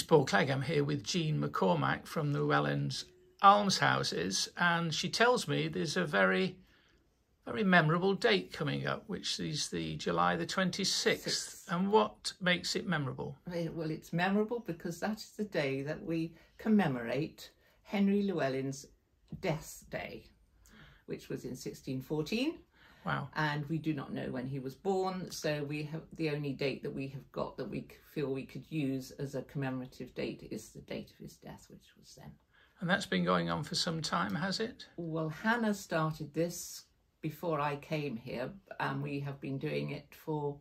It's Paul Clegg. I'm here with Jean McCormack from the Llewellyn's Almshouses, and she tells me there's a very memorable date coming up, which is the July the 26th. And what makes it memorable? Well, it's memorable because that is the day that we commemorate Henry Llewellyn's death day, which was in 1614. Wow. And we do not know when he was born, so we have the only date that we have got that we feel we could use as a commemorative date is the date of his death, which was then. And that's been going on for some time, has it? Well, Hannah started this before I came here, and we have been doing it for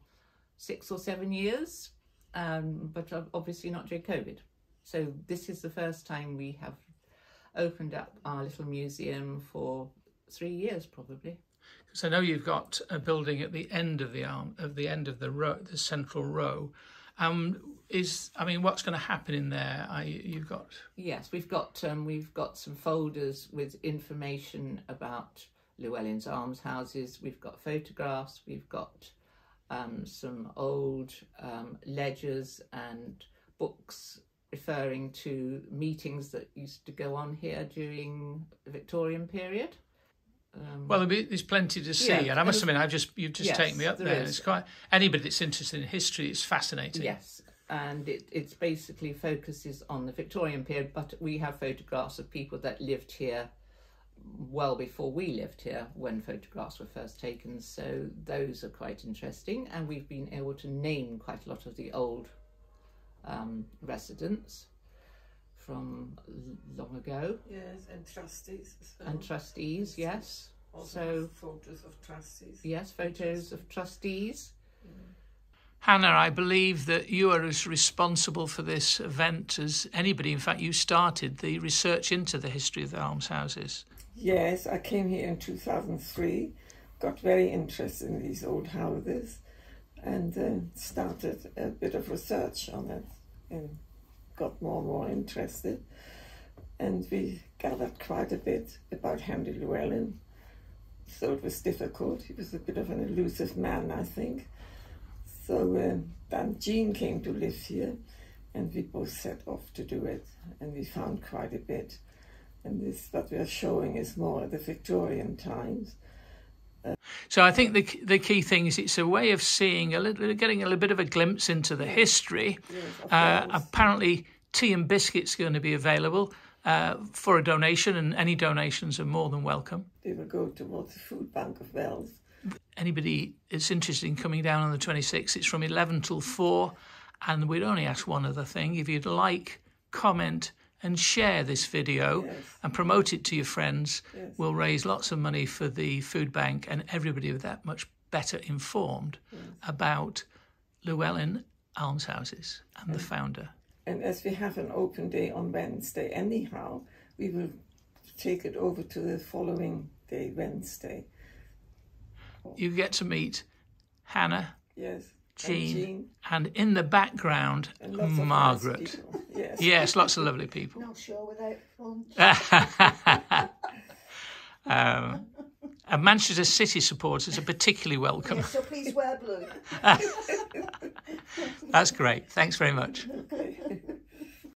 6 or 7 years, but obviously not during COVID. So this is the first time we have opened up our little museum for 3 years, probably. Because I know you've got a building at the end of the row, the central row. What's going to happen in there? Yes, we've got some folders with information about Llewellyn's almshouses. We've got photographs. We've got some old ledgers and books referring to meetings that used to go on here during the Victorian period. Well, there's plenty to see, and I must admit, you've just taken me up there. It's quite, anybody that's interested in history, it's fascinating. Yes, and it's basically focuses on the Victorian period, but we have photographs of people that lived here well before we lived here, when photographs were first taken. So those are quite interesting, and we've been able to name quite a lot of the old residents from long ago. Yes, and trustees as well. And trustees, yes. Also photos of trustees. Yes, photos of trustees. Mm. Hannah, I believe that you are as responsible for this event as anybody. In fact, you started the research into the history of the almshouses. Yes, I came here in 2003, got very interested in these old houses, and started a bit of research on it in got more and more interested, and we gathered quite a bit about Henry Llewellyn, so it was difficult. He was a bit of an elusive man, I think. So then Jean came to live here, and we both set off to do it, and we found quite a bit. And this, what we are showing, is more at the Victorian times. So I think the key thing is it's a way of seeing getting a little bit of a glimpse into the history. Yes, apparently, tea and biscuits are going to be available for a donation, and any donations are more than welcome. They will go towards the food bank of Wells. Anybody that's interested in coming down on the 26th, it's from 11 till 4, and we'd only ask one other thing: if you'd like, comment and share this video, and promote it to your friends. We'll raise lots of money for the food bank, and everybody with that much better informed about Llewellyn Almshouses and the founder. And as we have an open day on Wednesday anyhow, we will take it over to the following day, Wednesday. You get to meet Hannah, Jean, and in the background, Margaret. Yes, lots of lovely people. Not sure without fun. And Manchester City supporters are particularly welcome. So please wear blue. That's great. Thanks very much.